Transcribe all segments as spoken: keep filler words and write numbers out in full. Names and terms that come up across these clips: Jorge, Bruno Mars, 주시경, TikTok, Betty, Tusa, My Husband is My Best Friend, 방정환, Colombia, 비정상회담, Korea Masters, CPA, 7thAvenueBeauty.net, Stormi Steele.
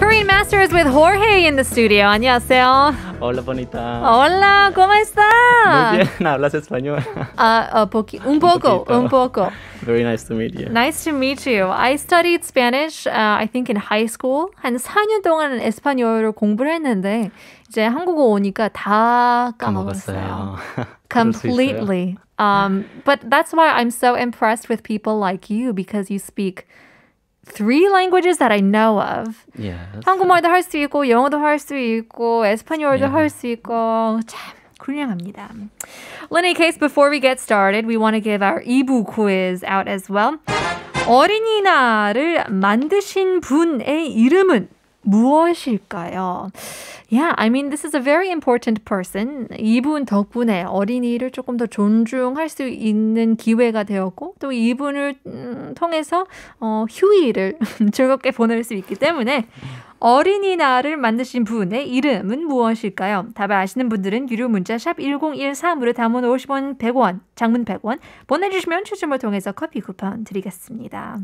Korean Master is with Jorge in the studio. 안녕하세요. Hola, bonita. Hola, ¿cómo estás? Muy bien, ¿hablas español? Uh, un poco, un poco. Very nice to meet you. Nice to meet you. I studied Spanish, uh, I think in high school. 한 사 년 동안 에스파뇰어를 공부를 했는데 이제 한국어 오니까 다 까먹었어요. Completely. Um, but that's why I'm so impressed with people like you because you speak three languages that I know of. Yeah, 한국말도 할 수 있고 영어도 할 수 있고 에스파뇰어도 할 수 있고 참 훌륭합니다. Well, in any case, before we get started, we want to give our 이 부 quiz out as well. 어린이날을 만드신 분의 이름은 무엇일까요? Yeah, I mean, this is a very important person. 이분 덕분에 어린이를 조금 더 존중할 수 있는 기회가 되었고 또 이분을 음, 통해서 어, 휴일을 즐겁게 보낼 수 있기 때문에 어린이날을 만드신 분의 이름은 무엇일까요? 답을 아시는 분들은 유료 문자 샵 일공일삼으로 담은 오십 원, 백 원, 장문 백 원 보내주시면 추첨을 통해서 커피 쿠폰 드리겠습니다.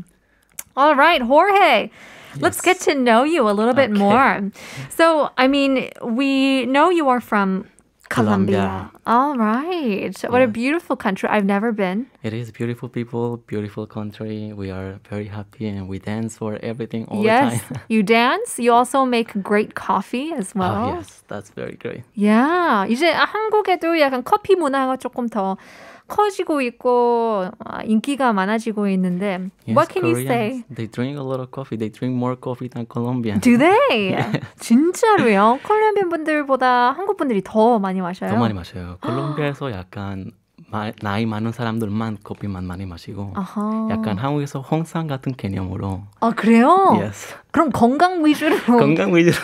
All right, Jorge. Yes. Let's get to know you a little bit okay. more. So, I mean, we know you are from Colombia. Colombia. All right. Yes. What a beautiful country. I've never been. It is beautiful people, beautiful country. We are very happy and we dance for everything all yes. the time. Yes, you dance. You also make great coffee as well. Oh, yes, that's very great. Yeah. 이제 한국에도 약간 커피 문화가 조금 더 커지고 있고 인기가 많아지고 있는데 yes, What can Koreans, you say? They drink a lot of coffee. They drink more coffee than Colombians. Do they? yes. 진짜로요? 콜롬비안 분들보다 한국 분들이 더 많이 마셔요? 더 많이 마셔요. 콜롬비아에서 약간 마, 나이 많은 사람들만 커피만 많이 마시고 아하. 약간 한국에서 홍삼 같은 개념으로 아 그래요? Yes. 그럼 건강 위주로 건강 위주로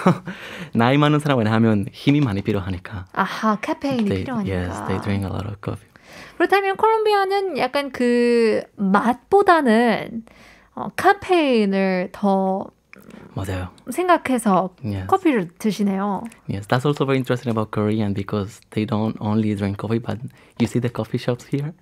나이 많은 사람을 하면 힘이 많이 필요하니까 아하 카페인이 they, 필요하니까 Yes, they drink a lot of coffee. 그렇다면 콜롬비아는 약간 그 맛보다는 어, 카페인을 더 맞아요. 생각해서 yes. 커피를 드시네요. Yes, that's also very interesting about Korean because they don't only drink coffee, but you see the coffee shops here.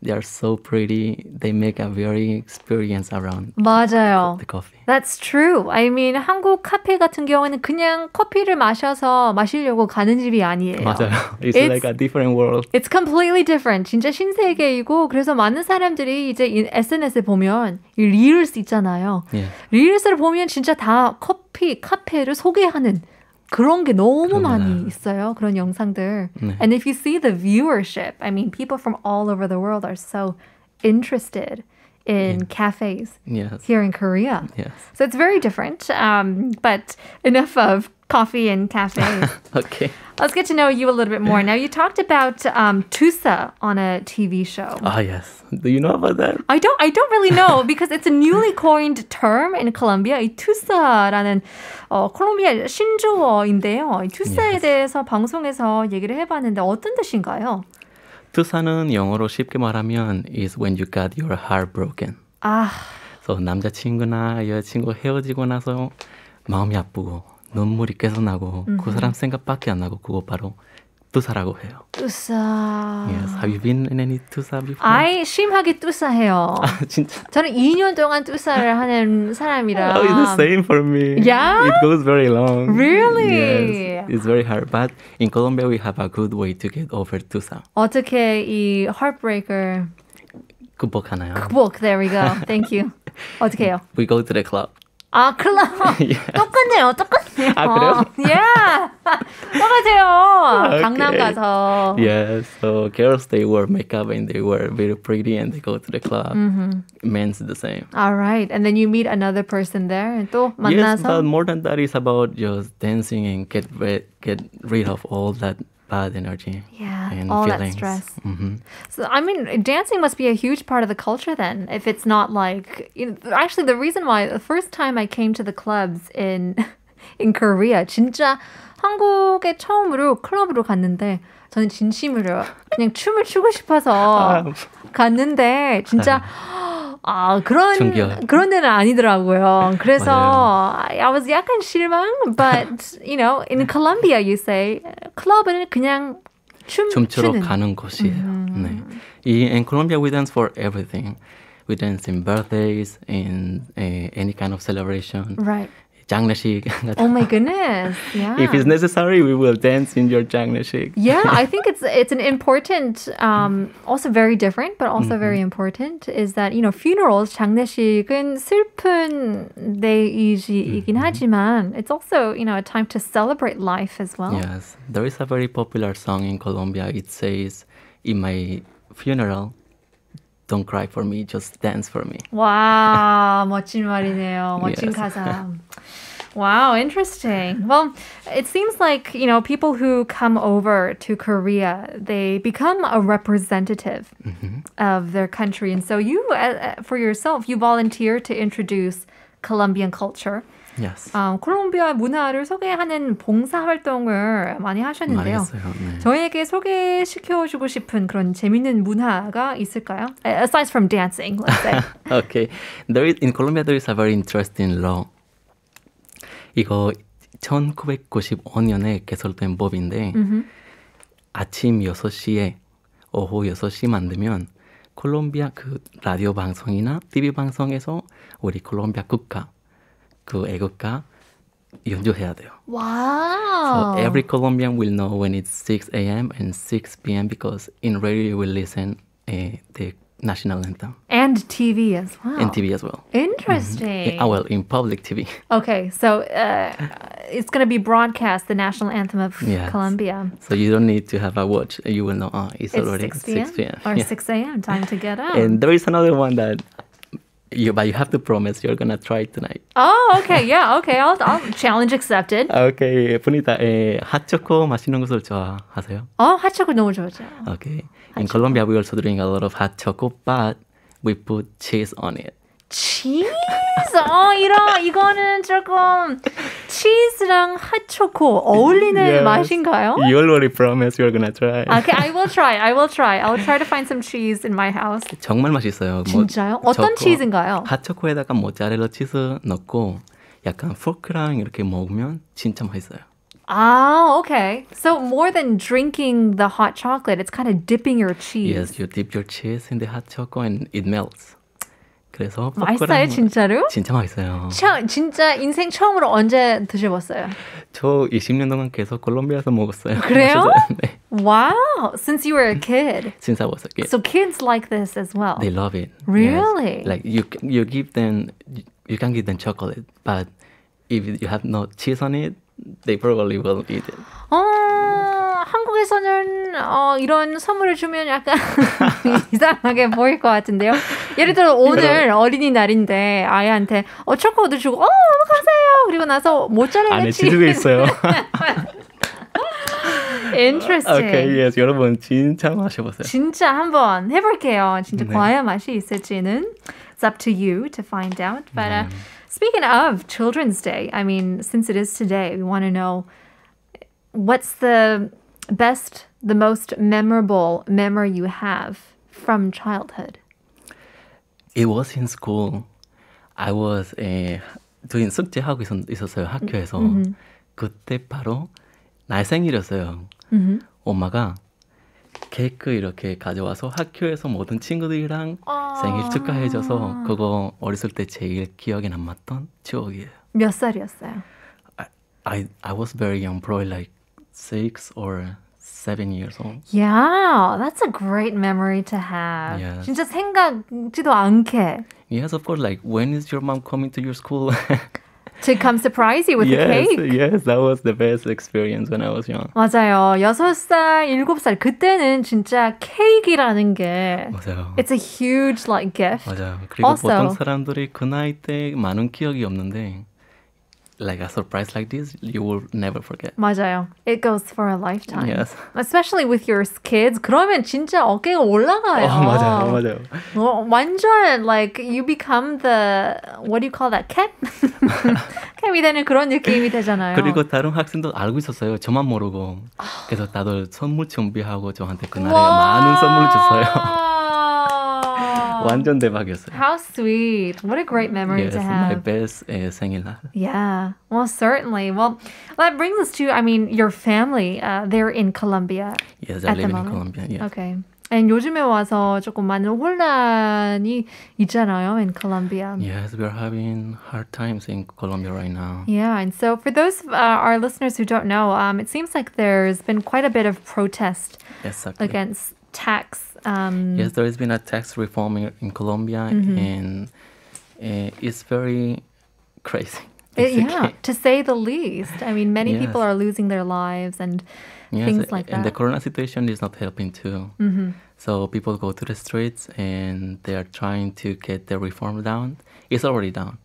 They are so pretty. They make a very experience around 맞아요. The coffee. That's true. I mean, 한국 카페 같은 경우에는 그냥 커피를 마셔서 마시려고 가는 집이 아니에요. 맞아요. It's, it's like a different world. It's completely different. 진짜 신세계이고 그래서 많은 사람들이 이제 에스엔에스에 보면 이 릴스 있잖아요. Yeah. 릴스를 보면 진짜 다 커피, 카페를 소개하는 그런 게 너무 많이 있어요. 그런 영상들. 네. And if you see the viewership, I mean, people from all over the world are so interested in yeah. cafes yes. here in Korea. Yes. So it's very different. Um, but enough of coffee and cafes. okay. Let's get to know you a little bit more. Now, you talked about um, Tusa on a T V show. Oh, yes. Do you know about that? I don't, I don't really know because it's a newly coined term in Colombia. 이 투사라는 어, 콜롬비아 신조어인데요. 이 투사에 yes. 대해서 방송에서 얘기를 해봤는데 어떤 뜻인가요? 투사는 영어로 쉽게 말하면 is when you got your heart broken. 아. So, 남자친구나 여자친구 헤어지고 나서 마음이 아프고 눈물이 계속 나고 mm-hmm. 그 사람 생각밖에 안 나고 그거 바로 투사라고 해요. 투사. Yes. Have you been in any 투사 before? I 심하게 투사해요. 아, 진짜? 저는 이 년 동안 투사를 하는 사람이라. Oh, it's the same for me. Yeah? It goes very long. Really? Yes. It's very hard. But in Colombia, we have a good way to get over 투사. 어떻게 이 heartbreaker 극복하나요? 극복. There we go. Thank you. 어떻게 해요? We go to the club. 아, 클럽. Yes. 똑같네요. 똑같네요. 아, 그래요? Yeah. 똑같아요. Okay. 강남 가서. Yes. So girls, they wear makeup and they wear very pretty and they go to the club. Mm-hmm. Men's the same. All right. And then you meet another person there. And 또 만나서. Yes, but more than that is about just dancing and get rid, get rid of all that bad energy. Yeah, and all feelings. That stress. Mm-hmm. So, I mean, dancing must be a huge part of the culture then, if it's not like... You know, actually, the reason why the first time I came to the clubs in in Korea, 진짜 한국에 처음으로 클럽으로 갔는데 저는 진심으로 그냥 춤을 추고 싶어서 갔는데 진짜... 아, 그런 중기업. 그런 데는 아니더라고요. 그래서 I was 약간 실망, but you know, in Colombia you say 클럽은 그냥 춤 춤추러 추는. 가는 곳이에요. 음. 네. In Colombia we dance for everything. We dance in birthdays, in uh, any kind of celebration. Right. Changnashik. Oh my goodness. Yeah. If it's necessary, we will dance in your Changnashik. Yeah, I think it's it's an important, um, also very different, but also mm-hmm. very important, is that, you know, funerals, Changnashik은 슬픈 데이이긴 하지만, it's also, you know, a time to celebrate life as well. Yes. There is a very popular song in Colombia. It says, in my funeral, don't cry for me, just dance for me. Wow, 멋진 말이네요. 멋진 yes. 가사. Wow, interesting. Well, it seems like, you know, people who come over to Korea, they become a representative mm-hmm. of their country. And so you, uh, for yourself, you volunteer to introduce Colombian culture. Yes. 어, 콜롬비아 문화를 소개하는 봉사활동을 많이 하셨는데요. 많이 했어요, 네. 저희에게 소개시켜주고 싶은 그런 재밌는 문화가 있을까요? Aside from dancing, let's say. Okay. There is, in Colombia, there is a very interesting law. 이거 천구백구십오 년에 개설된 법인데 mm-hmm. 아침 여섯 시에 오후 여섯 시만 되면 콜롬비아 그 라디오 방송이나 티비 방송에서 우리 콜롬비아 국가 그 애국가 연주해야 돼요. Wow. So every Colombian will know when it's six a.m. and six p.m. because in radio we listen uh, the national anthem. And T V as well. And T V as well. Interesting. Mm-hmm. Yeah, well, in public T V. Okay, so uh, it's going to be broadcast, the national anthem of yes. Colombia. So you don't need to have a watch. You will know oh, it's, it's already six p.m. or yeah. six a.m. Time to get up. And there is another one that... You, but you have to promise you're gonna try tonight. Oh, okay, yeah, okay. I'll, I'll challenge accepted. Okay, 분이다. 핫초코 마시는 것을 좋아하세요? Oh, 핫초코 너무 좋아하죠. Okay. In Colombia, we also drink a lot of hot chocolate, but we put cheese on it. Cheese? 어, 이런 이거는 조금 치즈랑 핫초코 어울리는 yes. 맛인가요? You already promised you're gonna try. Okay, I will try. I will try. I'll try to find some cheese in my house. 정말 맛있어요. 진짜요? 뭐, 어떤 치즈인가요? 핫초코에다가 모짜렐라 치즈 넣고 약간 포크랑 이렇게 먹으면 진짜 맛있어요. Ah, okay. So more than drinking the hot chocolate, it's kind of dipping your cheese. Yes, you dip your cheese in the hot chocolate and it melts. 그래서 맛있어요, 진짜로? 진짜 맛있어요. 처, 진짜 인생 처음으로 언제 드셔봤어요? 저 이십 년 동안 계속 콜롬비아에서 먹었어요. 그래요? 네. Wow! Since you were a kid. Since I was a kid. So kids like this as well. They love it. Really? Yes. Like you, you give them, you can give them chocolate, but if you have no cheese on it, they probably will eat it. Oh. 한국에서는 어, 이런 선물을 주면 약간 이상하게 보일 것 같은데요. 예를 들어 오늘 어린이날인데 아이한테 어, 초코도 주고 어 가세요. 그리고 나서 모짜렐라 안에 치즈가 있어요. Interesting. Okay, yes. 여러분 진짜 마셔보세요. 진짜 한번 해볼게요. 진짜 네. 과연 맛이 있을지는 it's up to you to find out. But uh, speaking of Children's Day, I mean, since it is today, we want to know what's the best, the most memorable memory you have from childhood? It was in school. I was uh, doing 숙제하고 있었, 있었어요, 학교에서. Mm-hmm. 그때 바로 날 생일이었어요. Mm-hmm. 엄마가 케이크 이렇게 가져와서 학교에서 모든 친구들이랑 oh. 생일 축하해줘서 그거 어렸을 때 제일 기억에 남았던 추억이에요. 몇 살이었어요? I, I, I was very young, probably like six or seven years old. Yeah, that's a great memory to have. Yes. 진짜 생각지도 않게. Yes, of course. Like, when is your mom coming to your school? To come surprise you with yes, a cake. Yes, that was the best experience when I was young. 맞아요. 여섯 살, 일곱 살 그때는 진짜 케이크라는 게 맞아요. It's a huge like gift. 맞아요. 그리고 also, 보통 사람들이 그 나이 때 많은 기억이 없는데 like a surprise like this, you will never forget. 맞아요. It goes for a lifetime. Yes. Especially with your kids. 그러면 진짜 어깨가 올라가요. 어, 맞아요. 맞아요. 어, 완전 like you become the what do you call that? cat? 캣이 되는 그런 느낌이 되잖아요. 그리고 다른 학생도 알고 있었어요. 저만 모르고. 그래서 다들 선물 준비하고 저한테 그날에 많은 선물을 줬어요. 완전 대박이었어요. How sweet. What a great memory yes, to have. Yes, my best uh, 생일날. Yeah, well, certainly. Well, that brings us to, I mean, your family. Uh, they're in Colombia. Yes, they're living in Colombia. Yes. Okay. And 요즘에 와서 조금 많은 혼란이 있잖아요 in Colombia. Yes, we're having hard times in Colombia right now. Yeah, and so for those of uh, our listeners who don't know, um, it seems like there's been quite a bit of protest exactly. against tax. Um, yes, there has been a tax reform in, in Colombia, mm-hmm. and uh, it's very crazy. It, yeah, to say the least. I mean, many yes. people are losing their lives and yes, things like and that. And the corona situation is not helping too. Mm-hmm. So people go to the streets and they are trying to get the reform down. It's already down.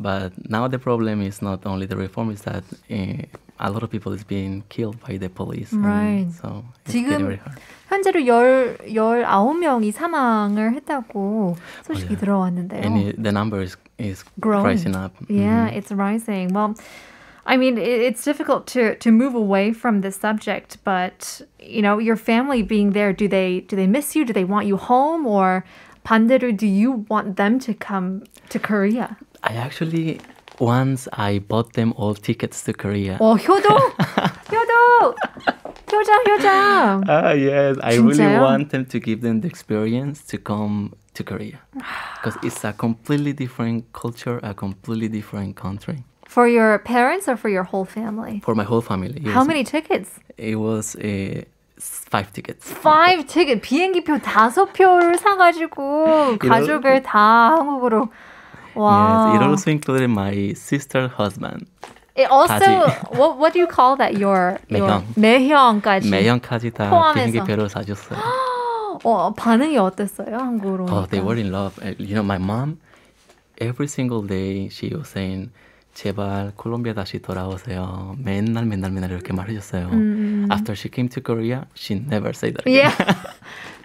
But now the problem is not only the reform, it's that uh, a lot of people is being killed by the police. Right. And so it's getting very hard. 현재로 nineteen 명이 사망을 했다고 소식이 oh, yeah. 들어왔는데요. And it, the number is is growing. rising up. Yeah, mm-hmm. it's rising. Well, I mean, it, it's difficult to to move away from this subject, but you know, your family being there, do they do they miss you? Do they want you home? Or 반대로, do you want them to come to Korea? I actually once I bought them all tickets to Korea. Oh, 효도, 효도. 효장, 효장. Ah, yes. I 진짜요? really want them to give them the experience to come to Korea. Because it's a completely different culture, a completely different country. For your parents or for your whole family? For my whole family, yes. How many tickets? It was uh, five tickets. Five tickets. 비행기표 다섯 표를 사가지고 가족을 다 한국으로. Wow. Yes, it also included my sister's husband. It also, what, what do you call that? Your 매형. 매형까지. 매형까지 다 포함해서. 비행기표를 사줬어요. 어, 반응이 어땠어요? 한국으로. Oh, they were in love. You know, my mom, every single day she was saying, 제발 콜롬비아 다시 돌아오세요. 맨날 맨날 맨날 이렇게 말해줬어요. 음. After she came to Korea, she never said that again. Yeah.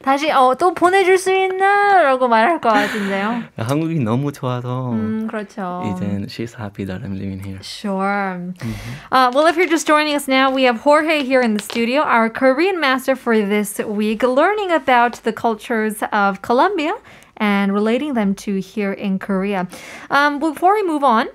다시 어, 또 보내줄 수 있나? 라고 말할 것 같은데요. 한국이 너무 좋아서 음, 그렇죠. 이젠 she's happy that I'm living here. Sure. Mm-hmm. Uh, well, if you're just joining us now, we have Jorge here in the studio, our Korean master for this week, learning about the cultures of Colombia and relating them to here in Korea. Um, before we move on,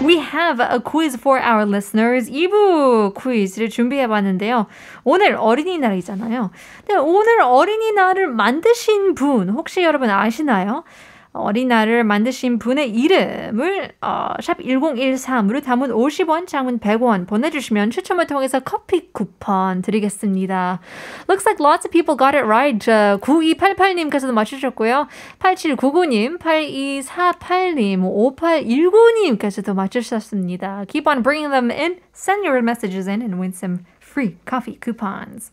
we have a quiz for our listeners. 이부 퀴즈를 준비해봤는데요. 오늘 어린이날이잖아요. 근데 오늘 어린이날을 만드신 분 혹시 여러분 아시나요? 어린이날을 만드신 분의 이름을 어, 샵 one zero one three 담은 fifty won, 장문 one hundred won 보내주시면 추첨을 통해서 커피 쿠폰 드리겠습니다. Looks like lots of people got it right. Uh, ninety-two eighty-eigh님께서도 맞추셨고요. eighty-seven ninety-nine 님, eighty-two forty-eight 님, fifty-eight nineteen 님께서도 맞추셨습니다. Keep on bringing them in. Send your messages in and win some free coffee coupons.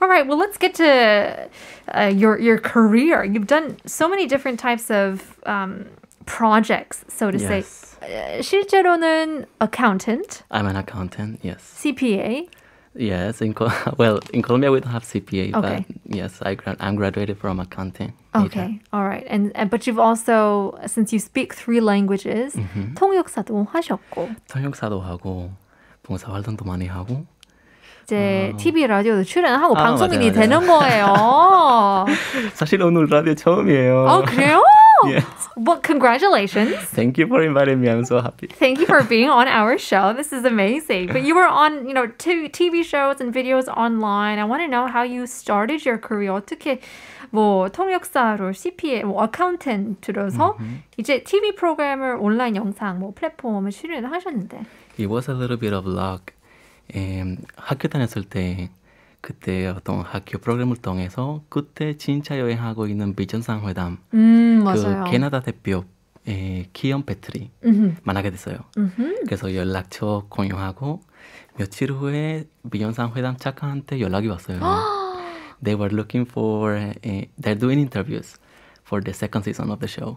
All right, well, let's get to uh, your your career. You've done so many different types of um, projects, so to yes. say. Uh, 실제로는 accountant. I'm an accountant, yes. C P A. Yes, in Col- well, in Colombia we don't have C P A, okay. but yes, I gra- I'm graduated from accounting. Okay, all right. And, and but you've also, since you speak three languages, mm-hmm. 통역사도 하셨고. 통역사도 하고, 봉사활동도 많이 하고. 이제 어... 티비, 라디오도 출연하고 아, 방송인이 맞아요, 맞아요. 되는 거예요. 사실 오늘 라디오 처음이에요. 어, 그래요? Yes. Well, congratulations. Thank you for inviting me. I'm so happy. Thank you for being on our show. This is amazing. But you were on, you know, t- TV shows and videos online. I want to know how you started your career. 어떻게 뭐 통역사로 C P A, 뭐 accountant 들어서 mm-hmm. 이제 티비 프로그램을 온라인 영상 뭐 플랫폼에 출연을 하셨는데. It was a little bit of luck. 에, 학교 다녔을 때 그때 어떤 학교 프로그램을 통해서 그때 진짜 여행하고 있는 비정상회담 음, 맞아요. 그 캐나다 대표 에, 기업 배터리 음흠. 만나게 됐어요. 음흠. 그래서 연락처 공유하고 며칠 후에 비정상회담 작가한테 연락이 왔어요. They were looking for, uh, they're doing interviews for the second season of the show.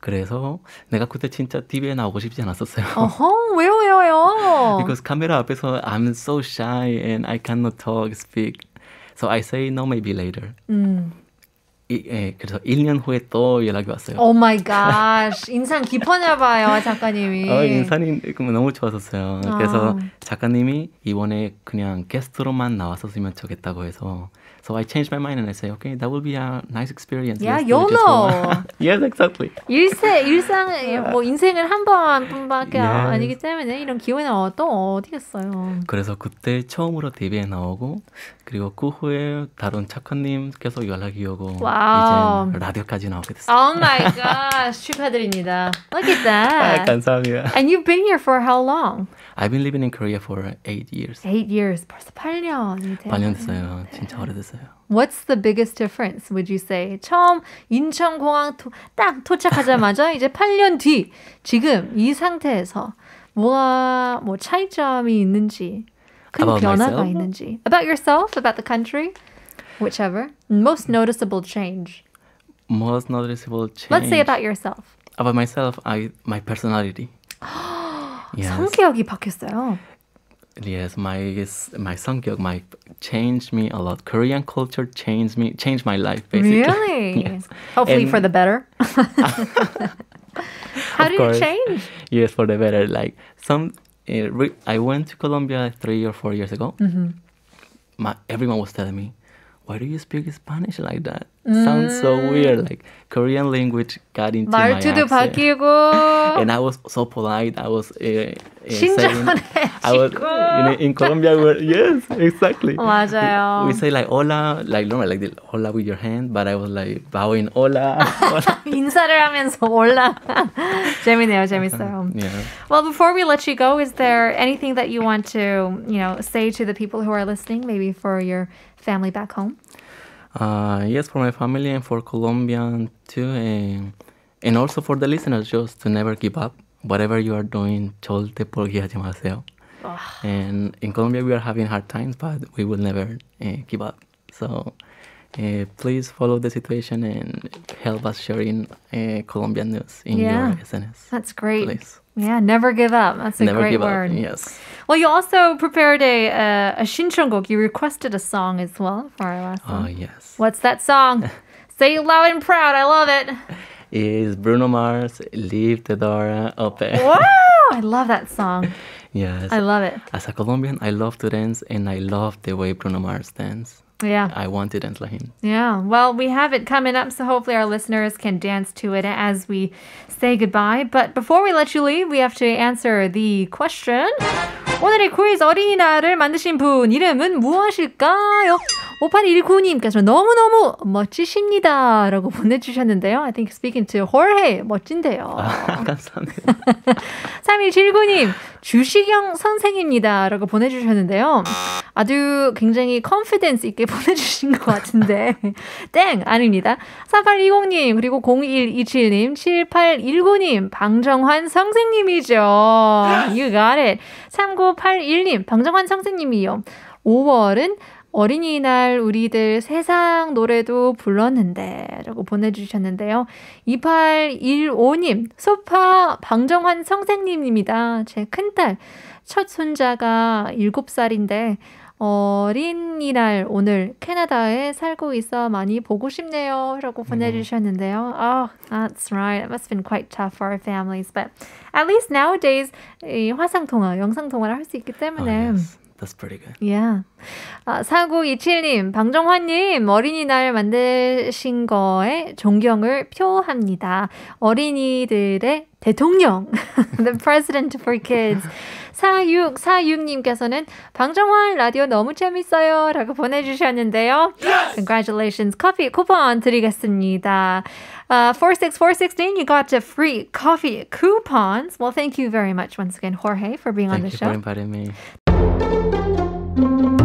그래서 내가 그때 진짜 티비에 나오고 싶지 않았었어요. 어허, 왜요, 왜요, 왜요? Because 카메라 앞에서 I'm so shy and I cannot talk, speak. So I say no, maybe later. 음. 이, 예, 그래서 one 년 후에 또 연락이 왔어요. Oh my gosh. 인상 깊었나 봐요, 작가님이. 어, 인상이 너무 좋았었어요. 아. 그래서 작가님이 이번에 그냥 게스트로만 나왔었으면 좋겠다고 해서 So I changed my mind and I say, okay, that will be a nice experience. Yeah, YOLO. Yes, exactly. 일세 일상 뭐 인생을 한 번뿐밖에 yes. 아니기 때문에 이런 기회는 또 어디겠어요. 그래서 그때 처음으로 데뷔에 나오고 그리고 그 후에 다른 작가님께서 연락이 오고 wow. 이제 라디오까지 나오게 됐어요. Oh my gosh, 축하드립니다. Look at that. 아, 감사합니다. And you've been here for how long? I've been living in Korea for eight years. Eight years, 벌써 팔 년이 됐어요. 팔 년 됐어요. 진짜 오래됐어요. What's the biggest difference, would you say? 처음 인천공항 도, 딱 도착하자마자 이제 팔 년 뒤 지금 이 상태에서 뭐가 뭐 차이점이 있는지 큰 about 변화가 myself? 있는지 about yourself, about the country, whichever. Most noticeable change. Most noticeable change. Let's say about yourself. About myself, I my personality. Yes. 성격이 바뀌었어요. Yes, my my 성격, my changed me a lot. Korean culture changed me, changed my life basically. Really? Yes. Hopefully and, for the better. How did it change? Yes, for the better. Like some, re, I went to Colombia three or four years ago. Mm-hmm. My everyone was telling me, "Why do you speak Spanish like that? Mm. Sounds so weird." Like Korean language got into my accent. 말투도 바뀌고. And I was so polite. I was. Uh, I was, you know, in Colombia, we were, yes, exactly. 맞아요. We, we say like hola, like normal, like the hola with your hand, but I was like bowing hola. 인사를 하면서 hola. 재밌네요, 재밌어요. Yeah. Well, before we let you go, is there anything that you want to, you know, say to the people who are listening, maybe for your family back home? Uh, yes, for my family and for Colombian too, and, and also for the listeners, just to never give up. Whatever you are doing, 절대 포기하지 마세요. Oh. And in Colombia, we are having hard times, but we will never uh, give up. So uh, please follow the situation and help us sharing uh, Colombian news in yeah. your S N S. That's great. Please. Yeah, never give up. That's a never great give word. Up. Yes. Well, you also prepared a uh, a 신청곡. You requested a song as well for our last one. Oh, yes. What's that song? Say it loud and proud. I love it. Is Bruno Mars, Leave the Door Open. Wow, I love that song. Yes. I love it. As a Colombian, I love to dance and I love the way Bruno Mars dances. Yeah. I want to dance like him. Yeah. Well, we have it coming up, so hopefully our listeners can dance to it as we say goodbye. But before we let you leave, we have to answer the question. 오늘의 quiz 어린이날을 만드신 분 이름은 무엇일까요? 오팔일구님께서 너무너무 멋지십니다 라고 보내주셨는데요. I think speaking to Jorge, 멋진데요. 아, 감사합니다. 삼일칠구님, 주시경 선생입니다 라고 보내주셨는데요. 아주 굉장히 confidence 있게 보내주신 것 같은데 땡! 아닙니다. 사팔이공님, 그리고 공일이칠님, 칠팔일구님, 방정환 선생님이죠. You got it. 삼구팔일님, 방정환 선생님이요. 오월은 어린이날 우리들 세상 노래도 불렀는데 라고 보내주셨는데요. 이팔일오님, 소파 방정환 선생님입니다. 제 큰딸 첫 손자가 일곱 살인데 어린이날 오늘 캐나다에 살고 있어 많이 보고 싶네요 라고 보내주셨는데요. Oh, that's right. It must have been quite tough for our families. But at least nowadays 이 화상통화, 영상통화를 할 수 있기 때문에 oh, yes. That's pretty good. Yeah. 아, 사구이칠님, 방정환님, 어린이날 만드신 거에 존경을 표합니다. 어린이들의 대통령. The president for kids. 사육사육님께서는 방정환 라디오 너무 재밌어요 라고 보내주셨는데요. Yes! Congratulations. 커피 쿠폰 드리겠습니다. Uh, four six four one six, you got a free coffee coupons. Well, thank you very much once again, Jorge, for being thank on the show. Thank you for inviting me.